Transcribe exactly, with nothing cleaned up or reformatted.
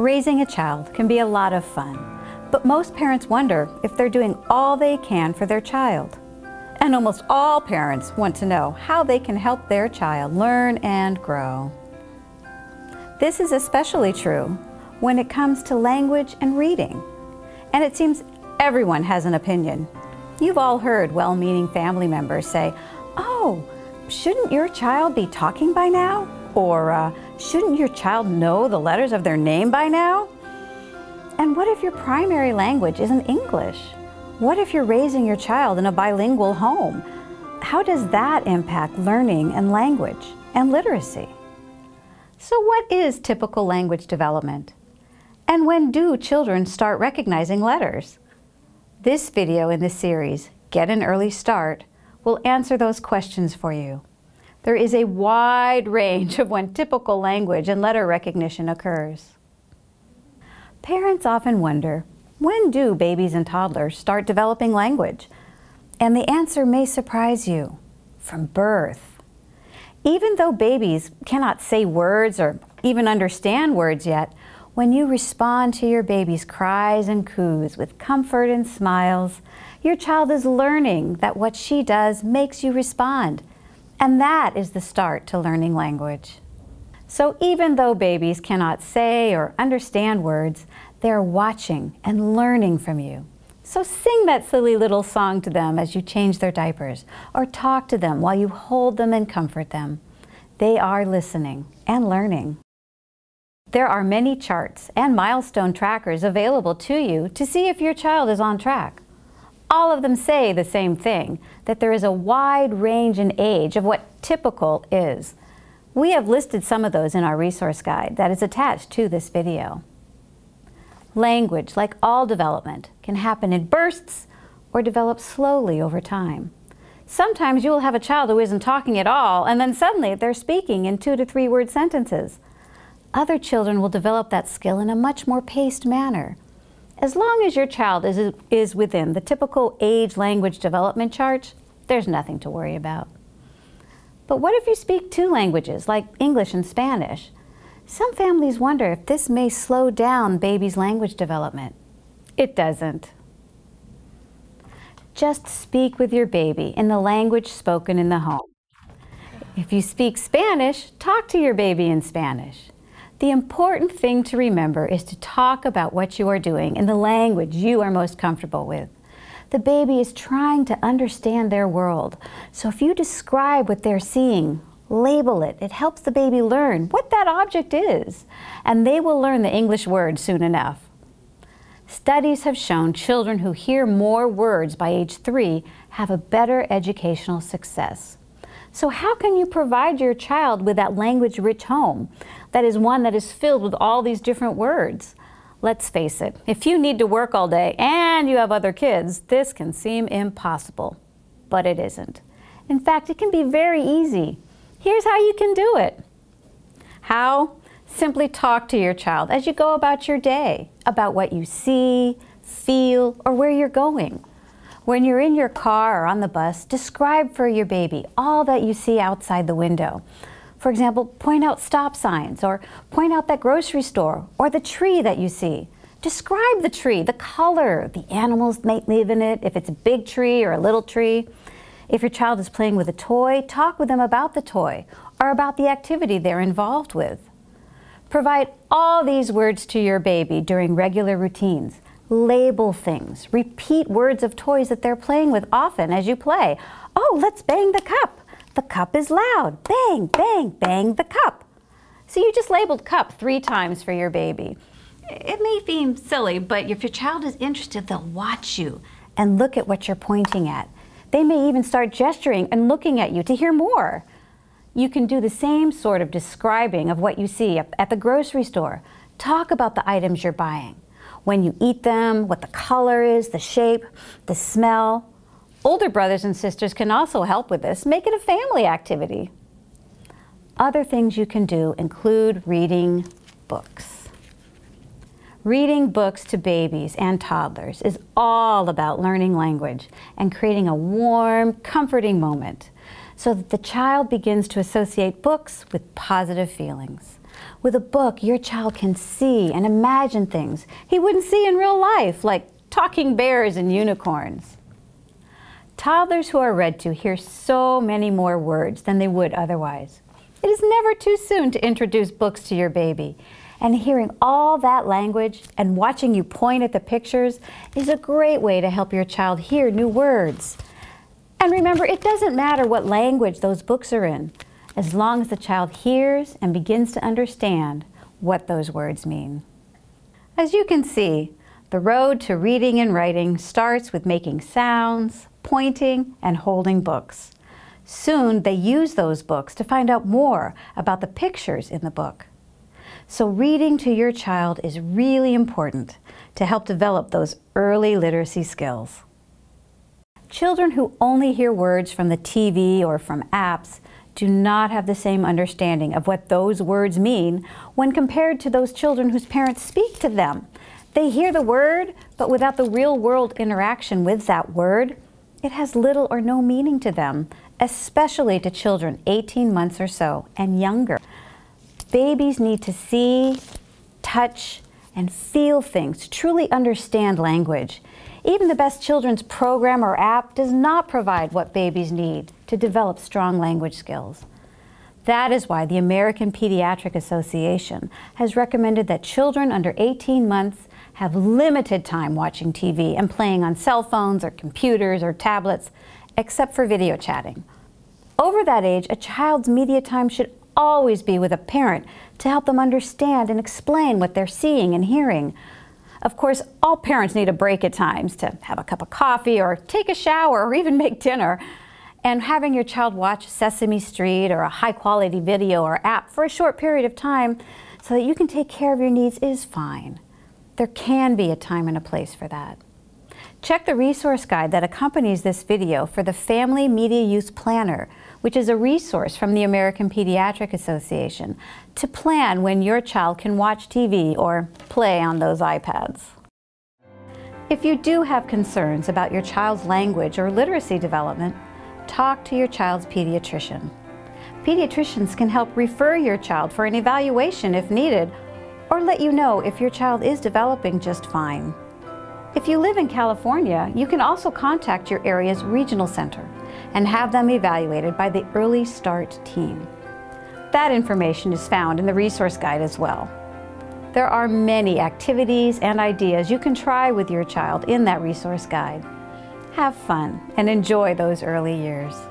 Raising a child can be a lot of fun, but most parents wonder if they're doing all they can for their child. And almost all parents want to know how they can help their child learn and grow. This is especially true when it comes to language and reading. And it seems everyone has an opinion. You've all heard well-meaning family members say, "Oh, shouldn't your child be talking by now?" Or, uh, "Shouldn't your child know the letters of their name by now?" And what if your primary language isn't English? What if you're raising your child in a bilingual home? How does that impact learning and language and literacy? So what is typical language development? And when do children start recognizing letters? This video in this series, Get an Early Start, will answer those questions for you. There is a wide range of when typical language and letter recognition occurs. Parents often wonder, when do babies and toddlers start developing language? And the answer may surprise you, from birth. Even though babies cannot say words or even understand words yet, when you respond to your baby's cries and coos with comfort and smiles, your child is learning that what she does makes you respond. And that is the start to learning language. So even though babies cannot say or understand words, they're watching and learning from you. So sing that silly little song to them as you change their diapers, or talk to them while you hold them and comfort them. They are listening and learning. There are many charts and milestone trackers available to you to see if your child is on track. All of them say the same thing, that there is a wide range in age of what typical is. We have listed some of those in our resource guide that is attached to this video. Language, like all development, can happen in bursts or develop slowly over time. Sometimes you will have a child who isn't talking at all, and then suddenly they're speaking in two to three word sentences. Other children will develop that skill in a much more paced manner. As long as your child is, is within the typical age language development chart, there's nothing to worry about. But what if you speak two languages, like English and Spanish? Some families wonder if this may slow down baby's language development. It doesn't. Just speak with your baby in the language spoken in the home. If you speak Spanish, talk to your baby in Spanish. The important thing to remember is to talk about what you are doing in the language you are most comfortable with. The baby is trying to understand their world. So if you describe what they're seeing, label it. It helps the baby learn what that object is, and they will learn the English word soon enough. Studies have shown children who hear more words by age three have a better educational success. So how can you provide your child with that language-rich home that is one that is filled with all these different words? Let's face it, if you need to work all day and you have other kids, this can seem impossible, but it isn't. In fact, it can be very easy. Here's how you can do it. How? Simply talk to your child as you go about your day, about what you see, feel, or where you're going. When you're in your car or on the bus, describe for your baby all that you see outside the window. For example, point out stop signs, or point out that grocery store, or the tree that you see. Describe the tree, the color, the animals that might live in it, if it's a big tree or a little tree. If your child is playing with a toy, talk with them about the toy or about the activity they're involved with. Provide all these words to your baby during regular routines. Label things. Repeat words of toys that they're playing with often as you play. Oh, let's bang the cup. The cup is loud. Bang, bang, bang the cup. So you just labeled cup three times for your baby. It may seem silly, but if your child is interested, they'll watch you and look at what you're pointing at. They may even start gesturing and looking at you to hear more. You can do the same sort of describing of what you see at the grocery store. Talk about the items you're buying, when you eat them, what the color is, the shape, the smell. Older brothers and sisters can also help with this. Make it a family activity. Other things you can do include reading books. Reading books to babies and toddlers is all about learning language and creating a warm, comforting moment. so that the child begins to associate books with positive feelings. With a book, your child can see and imagine things he wouldn't see in real life, like talking bears and unicorns. Toddlers who are read to hear so many more words than they would otherwise. It is never too soon to introduce books to your baby, and hearing all that language and watching you point at the pictures is a great way to help your child hear new words. And remember, it doesn't matter what language those books are in, as long as the child hears and begins to understand what those words mean. As you can see, the road to reading and writing starts with making sounds, pointing, and holding books. Soon they use those books to find out more about the pictures in the book. So reading to your child is really important to help develop those early literacy skills. Children who only hear words from the T V or from apps do not have the same understanding of what those words mean when compared to those children whose parents speak to them. They hear the word, but without the real-world interaction with that word, it has little or no meaning to them, especially to children eighteen months or so and younger. Babies need to see, touch, and feel things to truly understand language. Even the best children's program or app does not provide what babies need to develop strong language skills. That is why the American Pediatric Association has recommended that children under eighteen months have limited time watching T V and playing on cell phones or computers or tablets, except for video chatting. Over that age, a child's media time should always be with a parent to help them understand and explain what they're seeing and hearing. Of course, all parents need a break at times to have a cup of coffee or take a shower or even make dinner. And having your child watch Sesame Street or a high-quality video or app for a short period of time so that you can take care of your needs is fine. There can be a time and a place for that. Check the resource guide that accompanies this video for the Family Media Use Planner, which is a resource from the American Pediatric Association, to plan when your child can watch T V or play on those iPads. If you do have concerns about your child's language or literacy development, talk to your child's pediatrician. Pediatricians can help refer your child for an evaluation if needed, or let you know if your child is developing just fine. If you live in California, you can also contact your area's regional center and have them evaluated by the Early Start team. That information is found in the resource guide as well. There are many activities and ideas you can try with your child in that resource guide. Have fun and enjoy those early years.